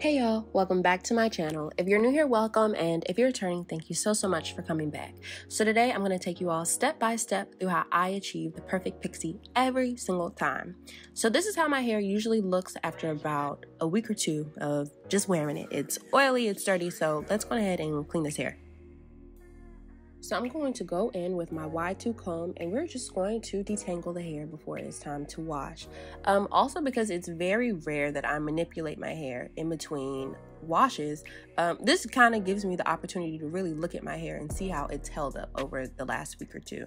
Hey y'all, welcome back to my channel. If you're new here, welcome, and if you're returning, thank you so much for coming back. So today I'm going to take you all step by step through how I achieve the perfect pixie every single time. So this is how my hair usually looks after about a week or two of just wearing it. It's oily, it's dirty, so let's go ahead and clean this hair. So I'm going to go in with my Y2 comb and we're just going to detangle the hair before it's time to wash. Also because it's very rare that I manipulate my hair in between washes, this kind of gives me the opportunity to really look at my hair and see how it's held up over the last week or two.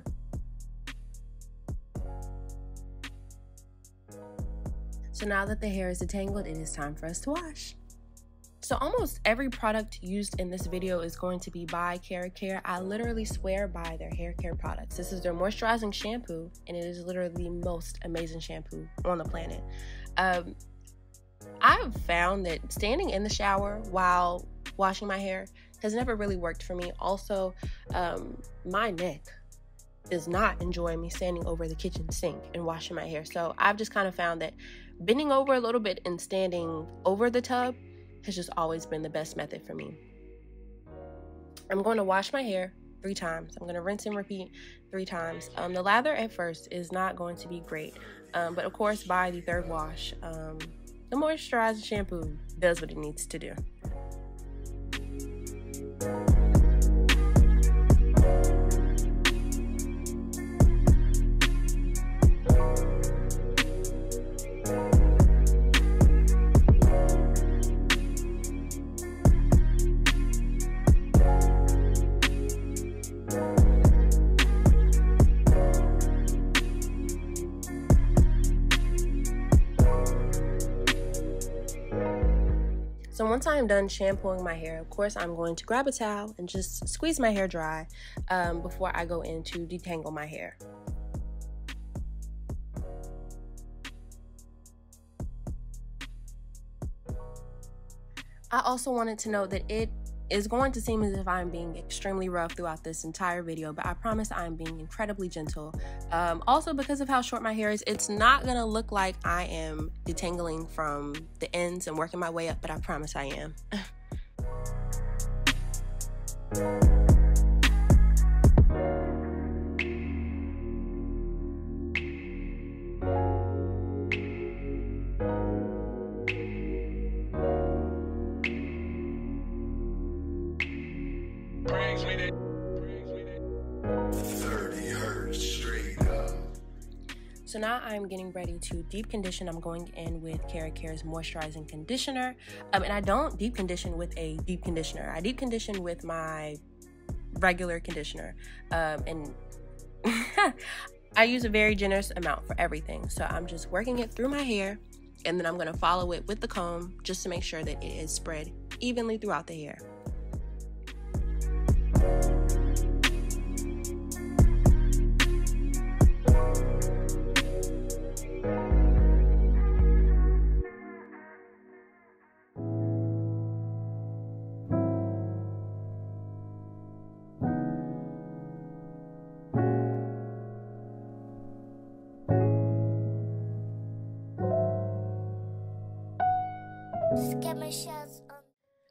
So now that the hair is detangled, it is time for us to wash. So almost every product used in this video is going to be by KeraCare. I literally swear by their hair care products. This is their moisturizing shampoo, and it is literally the most amazing shampoo on the planet. I've found that standing in the shower while washing my hair has never really worked for me. Also, my neck does not enjoy me standing over the kitchen sink and washing my hair. So I've just kind of found that bending over a little bit and standing over the tub has just always been the best method for me. I'm going to wash my hair 3 times. I'm going to rinse and repeat 3 times. The lather at first is not going to be great, but of course by the 3rd wash, the moisturizing shampoo does what it needs to do. So once I am done shampooing my hair, of course, I'm going to grab a towel and just squeeze my hair dry before I go in to detangle my hair. I also wanted to note that it is going to seem as if I'm being extremely rough throughout this entire video, but I promise I'm being incredibly gentle. Also because of how short my hair is, it's not gonna look like I am detangling from the ends and working my way up, but I promise I am. So now I'm getting ready to deep condition. I'm going in with KeraCare's moisturizing conditioner. And I don't deep condition with a deep conditioner. I deep condition with my regular conditioner. And I use a very generous amount for everything. So I'm just working it through my hair. And then I'm going to follow it with the comb just to make sure that it is spread evenly throughout the hair.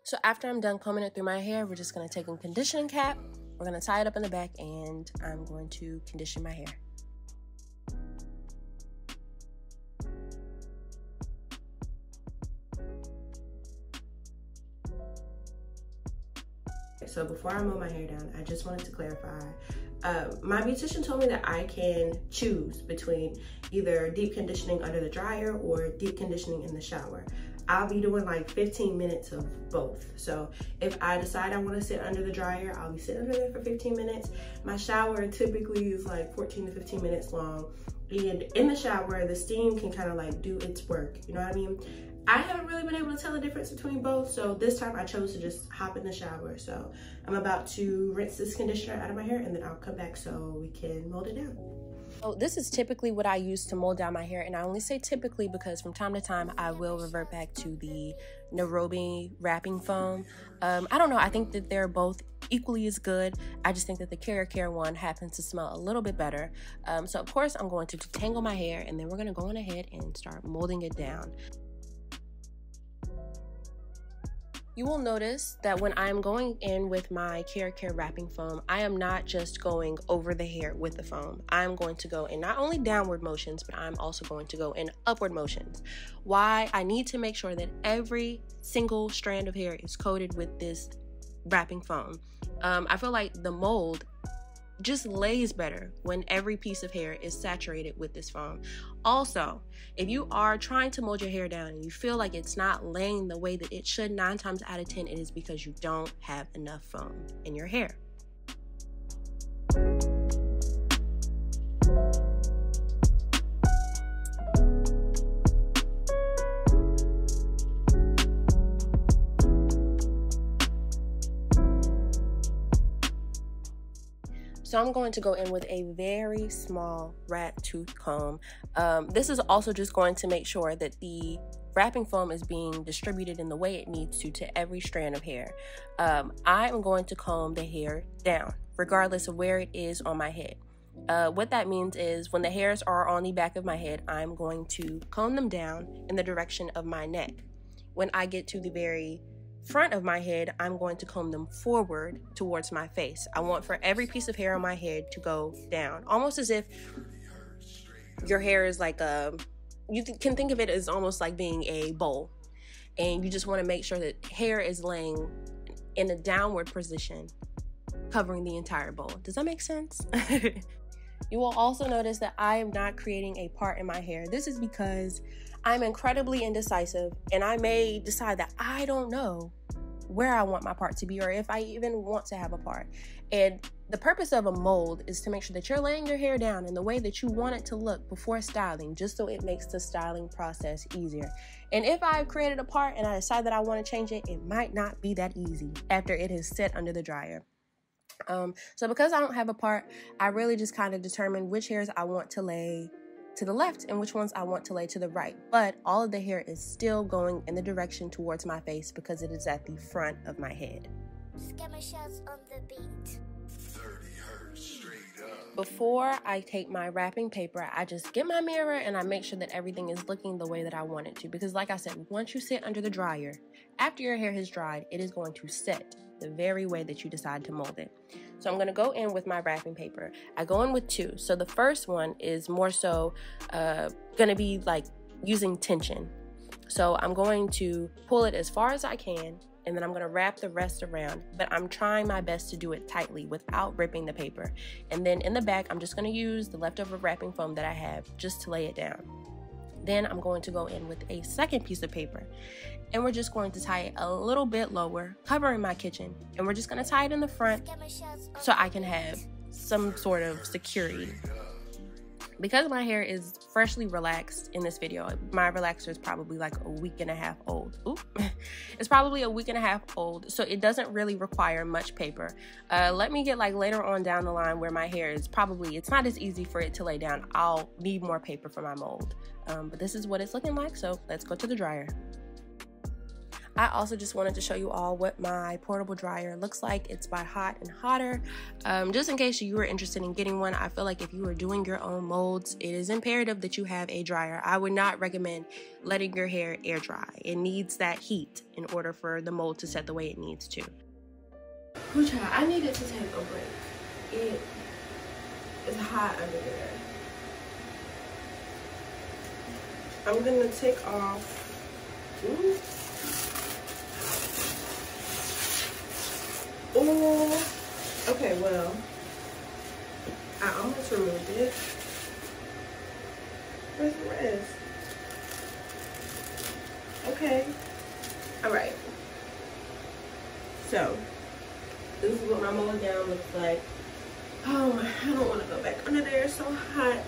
So after I'm done combing it through my hair, we're just going to take a conditioning cap, we're going to tie it up in the back, and I'm going to condition my hair. So before I mow my hair down, I just wanted to clarify. My beautician told me that I can choose between either deep conditioning under the dryer or deep conditioning in the shower. I'll be doing like 15 minutes of both. So if I decide I want to sit under the dryer, I'll be sitting under there for 15 minutes. My shower typically is like 14 to 15 minutes long. And in the shower, the steam can kind of like do its work. You know what I mean? I haven't really been able to tell the difference between both. So this time I chose to just hop in the shower. So I'm about to rinse this conditioner out of my hair and then I'll come back so we can mold it down. So this is typically what I use to mold down my hair, and I only say typically because from time to time I will revert back to the Nairobi wrapping foam. I don't know, I think that they're both equally as good. I just think that the KeraCare one happens to smell a little bit better. So of course I'm going to detangle my hair and then we're going to go on ahead and start molding it down. You will notice that when I'm going in with my KeraCare wrapping foam, I am not just going over the hair with the foam. I'm going to go in not only downward motions, but I'm also going to go in upward motions. Why? I need to make sure that every single strand of hair is coated with this wrapping foam. I feel like the mold just lays better when every piece of hair is saturated with this foam. Also, if you are trying to mold your hair down and you feel like it's not laying the way that it should, 9 times out of 10, it is because you don't have enough foam in your hair. So I'm going to go in with a very small rat tooth comb. This is also just going to make sure that the wrapping foam is being distributed in the way it needs to every strand of hair. I am going to comb the hair down, regardless of where it is on my head. What that means is when the hairs are on the back of my head, I'm going to comb them down in the direction of my neck. When I get to the very front of my head, I'm going to comb them forward towards my face. I want for every piece of hair on my head to go down, almost as if your hair is like a, you can think of it as almost like being a bowl, and you just want to make sure that hair is laying in a downward position, covering the entire bowl. Does that make sense? You will also notice that I am not creating a part in my hair. This is because I'm incredibly indecisive, and I may decide that I don't know where I want my part to be or if I even want to have a part. And the purpose of a mold is to make sure that you're laying your hair down in the way that you want it to look before styling, just so it makes the styling process easier. And if I've created a part and I decide that I want to change it, it might not be that easy after it has set under the dryer. So because I don't have a part, I really just kind of determine which hairs I want to lay to the left and which ones I want to lay to the right, but all of the hair is still going in the direction towards my face because it is at the front of my head. Skimmer shells on the beat. 30 hertz straight up. Before I take my wrapping paper, I just get my mirror and I make sure that everything is looking the way that I want it to, because like I said, once you sit under the dryer, after your hair has dried, it is going to set the very way that you decide to mold it. So I'm gonna go in with my wrapping paper. I go in with 2. So the first one is more so gonna be like using tension. So I'm going to pull it as far as I can, and then I'm gonna wrap the rest around, but I'm trying my best to do it tightly without ripping the paper. And then in the back, I'm just gonna use the leftover wrapping foam that I have just to lay it down. Then I'm going to go in with a second piece of paper, and we're just going to tie it a little bit lower, covering my kitchen, and we're just going to tie it in the front so I can have some sort of security. Because my hair is freshly relaxed in this video, my relaxer is probably like a week and a half old. Oop. It's probably a week and a half old, so it doesn't really require much paper. Let me get like later on down the line where my hair is probably, it's not as easy for it to lay down. I'll need more paper for my mold. But this is what it's looking like, so let's go to the dryer. I also just wanted to show you all what my portable dryer looks like. It's by Hot and Hotter. Just in case you were interested in getting one, I feel like if you are doing your own molds, it is imperative that you have a dryer. I would not recommend letting your hair air dry. It needs that heat in order for the mold to set the way it needs to. I needed to take a break. It is hot under there. I'm gonna take off. Ooh. Oh, okay, well, I almost removed it. Where's the rest? Okay, all right. So, this is what my mold down looks like. Oh, I don't want to go back under there, it's so hot.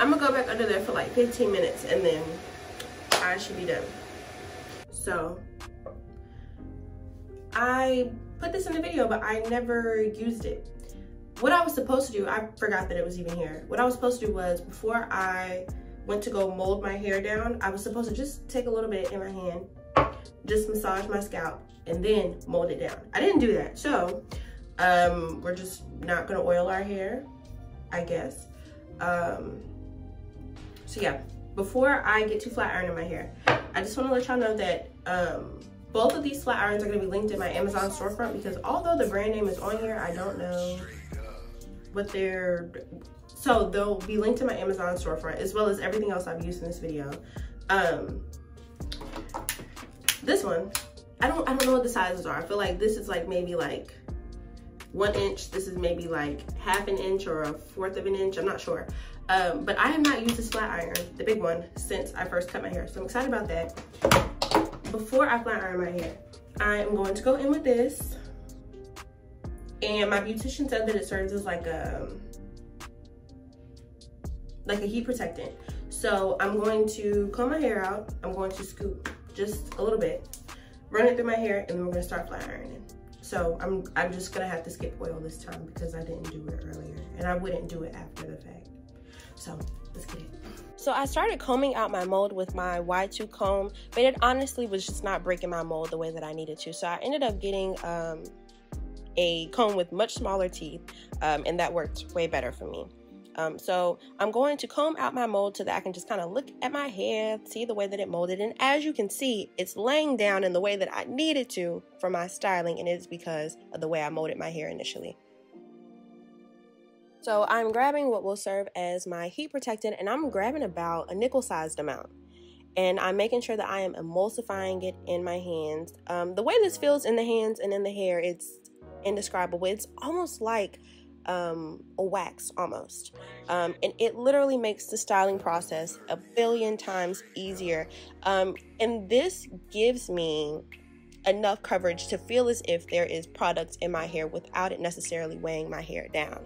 I'm gonna go back under there for like 15 minutes and then I should be done. So, I put this in the video, but I never used it. What I was supposed to do, I forgot that it was even here. What I was supposed to do was, before I went to go mold my hair down, I was supposed to just take a little bit in my hand, just massage my scalp, and then mold it down. I didn't do that, so we're just not gonna oil our hair, I guess. So yeah, before I get too flat ironing my hair, I just wanna let y'all know that Both of these flat irons are going to be linked in my Amazon storefront because although the brand name is on here, I don't know what they're... So they'll be linked in my Amazon storefront as well as everything else I've used in this video. This one, I don't know what the sizes are. I feel like this is like maybe like 1 inch. This is maybe like 1/2 inch or 1/4 inch. I'm not sure. But I have not used this flat iron, the big one, since I first cut my hair. So I'm excited about that. Before I flat iron my hair, I am going to go in with this. And my beautician said that it serves as like a heat protectant. So I'm going to comb my hair out. I'm going to scoop just a little bit, run it through my hair, and then we're gonna start flat ironing. So I'm just gonna have to skip oil this time because I didn't do it earlier and I wouldn't do it after the fact. So let's get it. So I started combing out my mold with my Y2 comb, but it honestly was just not breaking my mold the way that I needed to. So I ended up getting a comb with much smaller teeth, and that worked way better for me. So I'm going to comb out my mold so that I can just kind of look at my hair, see the way that it molded. And as you can see, it's laying down in the way that I needed to for my styling, and it's because of the way I molded my hair initially. So I'm grabbing what will serve as my heat protectant, and I'm grabbing about a nickel-sized amount. And I'm making sure that I am emulsifying it in my hands. The way this feels in the hands and in the hair, it's indescribable. It's almost like a wax almost, and it literally makes the styling process a billion times easier, and this gives me enough coverage to feel as if there is product in my hair without it necessarily weighing my hair down.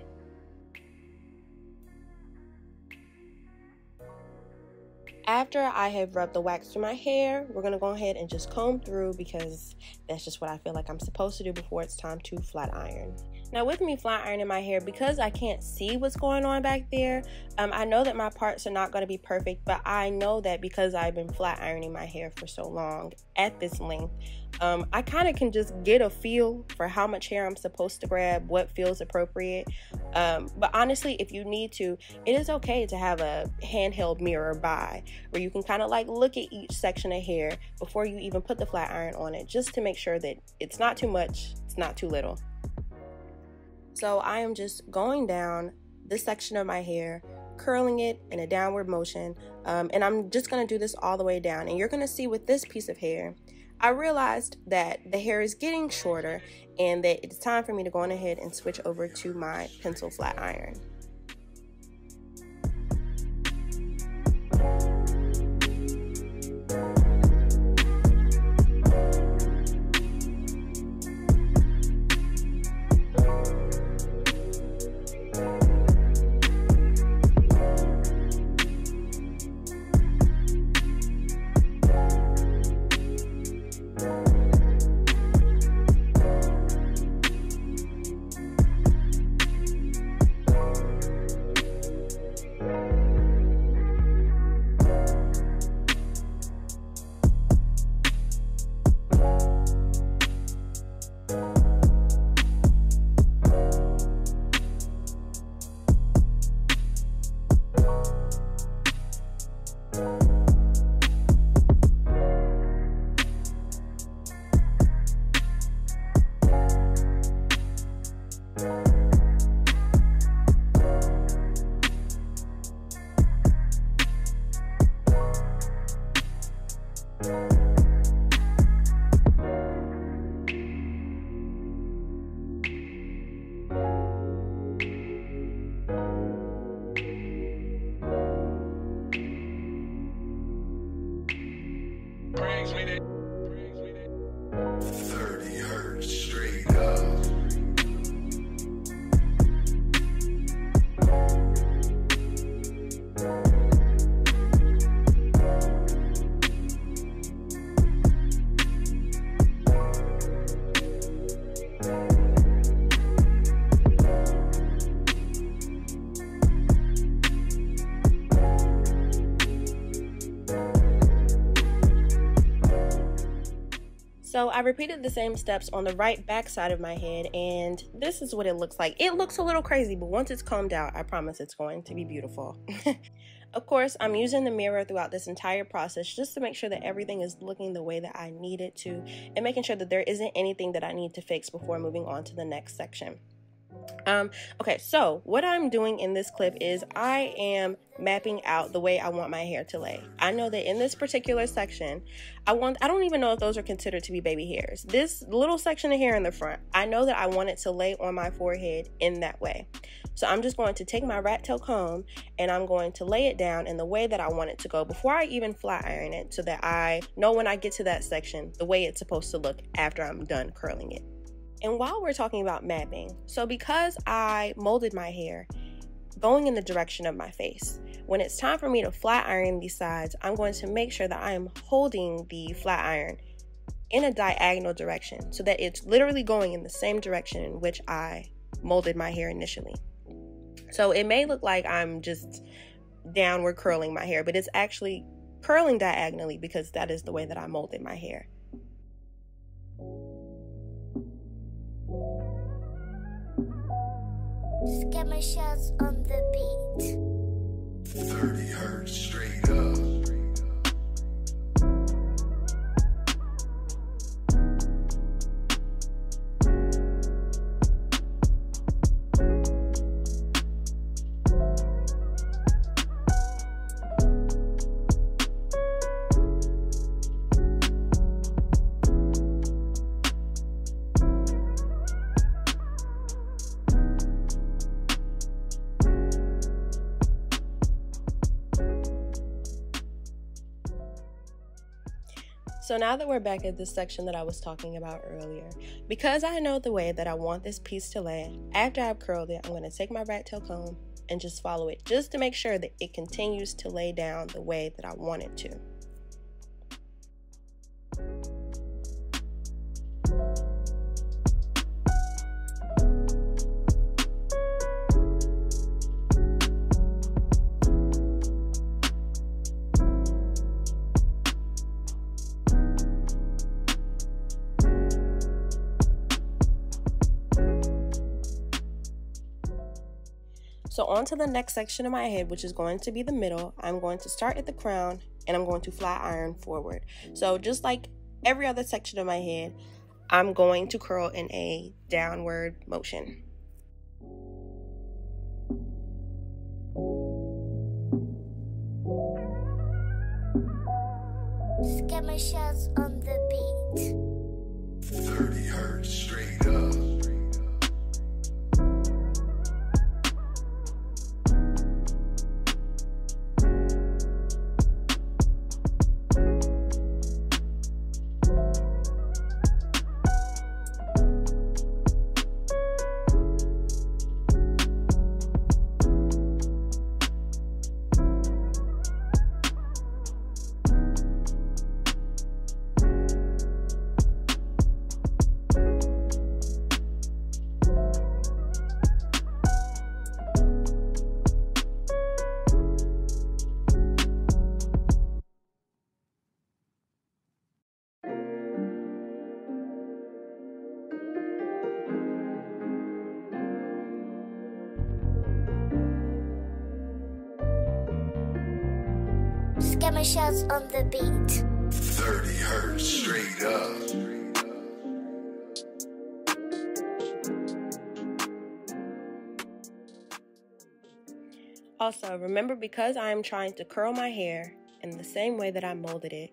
After I have rubbed the wax through my hair, we're gonna go ahead and just comb through because that's just what I feel like I'm supposed to do before it's time to flat iron. Now with me flat ironing my hair, because I can't see what's going on back there, I know that my parts are not going to be perfect, but I know that because I've been flat ironing my hair for so long at this length, I kind of can just get a feel for how much hair I'm supposed to grab, what feels appropriate. But honestly, if you need to, it is okay to have a handheld mirror by where you can kind of like look at each section of hair before you even put the flat iron on it, just to make sure that it's not too much, it's not too little. So I am just going down this section of my hair, curling it in a downward motion, and I'm just going to do this all the way down. And you're going to see with this piece of hair, I realized that the hair is getting shorter and that it's time for me to go on ahead and switch over to my pencil flat iron. So I repeated the same steps on the right back side of my head, and this is what it looks like. It looks a little crazy, but once it's combed out, I promise it's going to be beautiful. Of course, I'm using the mirror throughout this entire process just to make sure that everything is looking the way that I need it to, and making sure that there isn't anything that I need to fix before moving on to the next section. Okay, so what I'm doing in this clip is I am mapping out the way I want my hair to lay. I know that in this particular section, I don't even know if those are considered to be baby hairs. This little section of hair in the front, I know that I want it to lay on my forehead in that way. So I'm just going to take my rat tail comb and I'm going to lay it down in the way that I want it to go before I even flat iron it, so that I know when I get to that section the way it's supposed to look after I'm done curling it. And while we're talking about mapping, so because I molded my hair going in the direction of my face, when it's time for me to flat iron these sides, I'm going to make sure that I am holding the flat iron in a diagonal direction so that it's literally going in the same direction in which I molded my hair initially. So it may look like I'm just downward curling my hair, but it's actually curling diagonally because that is the way that I molded my hair. Skimmer shells on the beat. 30 hertz straight up. So now that we're back at this section that I was talking about earlier, because I know the way that I want this piece to lay, after I've curled it, I'm going to take my rat tail comb and just follow it just to make sure that it continues to lay down the way that I want it to. So on to the next section of my head, which is going to be the middle. I'm going to start at the crown and I'm going to flat iron forward. So just like every other section of my head, I'm going to curl in a downward motion. Skimmer shells on the beat. 30 hertz straight up. Skimmer shells on the beat. 30 hertz straight up. Also, remember, because I'm trying to curl my hair in the same way that I molded it,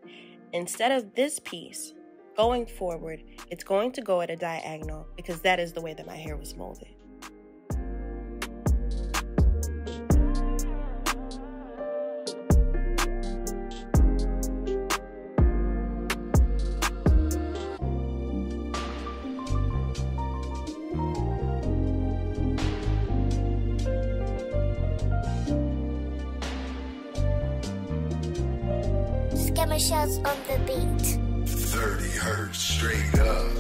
instead of this piece going forward, it's going to go at a diagonal because that is the way that my hair was molded. Skimmer shells on the beat. 30 hertz straight up.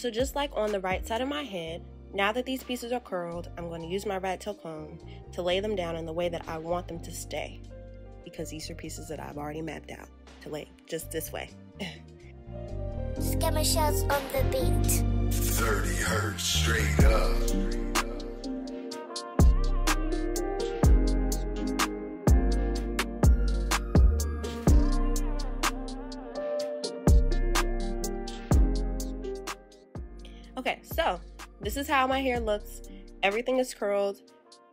So just like on the right side of my head, now that these pieces are curled, I'm going to use my rat tail comb to lay them down in the way that I want them to stay, because these are pieces that I've already mapped out to lay just this way. Skimmer shells on the beat. 30 hertz straight up. Okay, so this is how my hair looks. Everything is curled.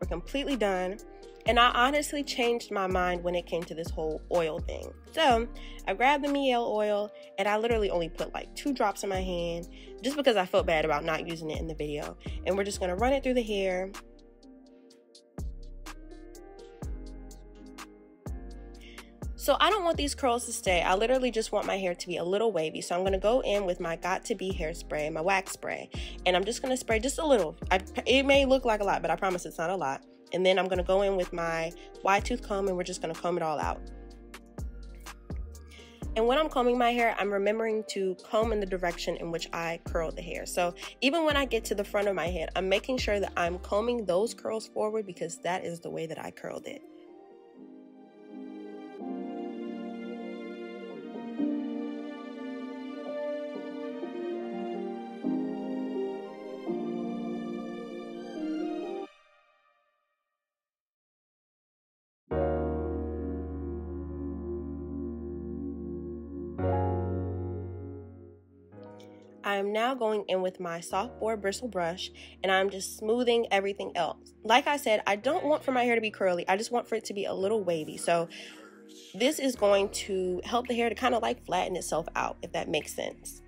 We're completely done. And I honestly changed my mind when it came to this whole oil thing. So I grabbed the Miel oil and I literally only put like 2 drops in my hand just because I felt bad about not using it in the video. And we're just gonna run it through the hair. So I don't want these curls to stay. I literally just want my hair to be a little wavy. So I'm going to go in with my Got2b hairspray, my wax spray, and I'm just going to spray just a little. It may look like a lot, but I promise it's not a lot. And then I'm going to go in with my Y2 comb and we're just going to comb it all out. And when I'm combing my hair, I'm remembering to comb in the direction in which I curled the hair. So even when I get to the front of my head, I'm making sure that I'm combing those curls forward because that is the way that I curled it. I am now going in with my soft bore bristle brush and I'm just smoothing everything else. Like I said, I don't want for my hair to be curly. I just want for it to be a little wavy. So this is going to help the hair to kind of like flatten itself out, if that makes sense.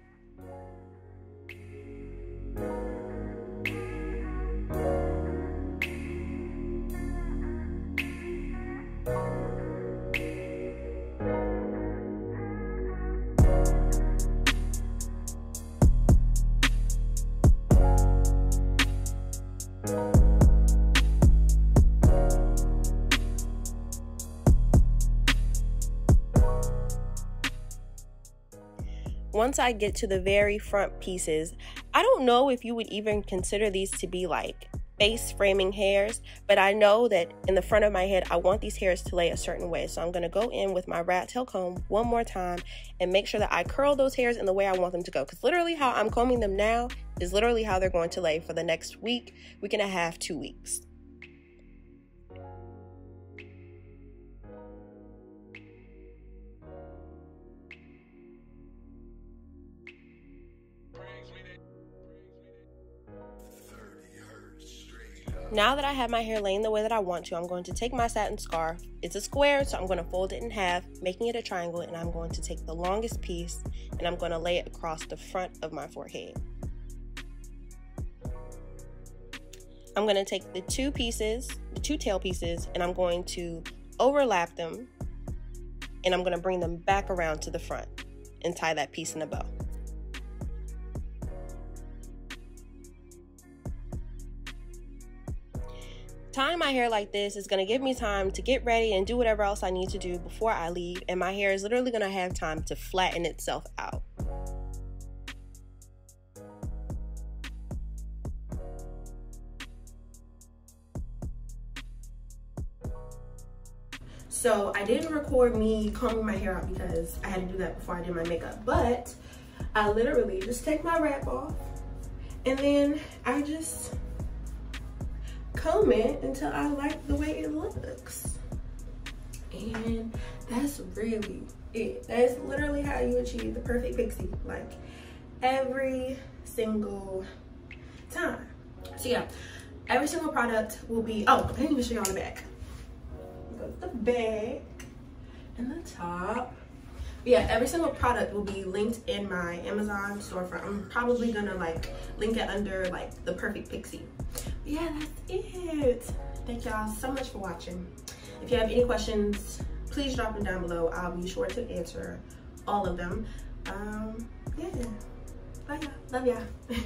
Once I get to the very front pieces, I don't know if you would even consider these to be like face framing hairs, but I know that in the front of my head, I want these hairs to lay a certain way. So I'm going to go in with my rat tail comb one more time and make sure that I curl those hairs in the way I want them to go. Because literally how I'm combing them now is literally how they're going to lay for the next week, week and a half, 2 weeks. Now that I have my hair laying the way that I want to, I'm going to take my satin scarf. It's a square, so I'm going to fold it in half, making it a triangle, and I'm going to take the longest piece and I'm going to lay it across the front of my forehead. I'm going to take the 2 pieces, the 2 tail pieces, and I'm going to overlap them and I'm going to bring them back around to the front and tie that piece in a bow. Tying my hair like this is going to give me time to get ready and do whatever else I need to do before I leave, and my hair is literally going to have time to flatten itself out. So I didn't record me combing my hair out because I had to do that before I did my makeup, but I literally just take my wrap off and then I just comb it until I like the way it looks, and that's really it. That's literally how you achieve the perfect pixie, like every single time. So yeah, every single product will be, oh, I didn't even show y'all the back. The back and the top. But yeah, every single product will be linked in my Amazon storefront. I'm probably gonna like link it under like the perfect pixie. Yeah, that's it. Thank y'all so much for watching. If you have any questions, please drop them down below. I'll be sure to answer all of them. Yeah, bye y'all. Love y'all.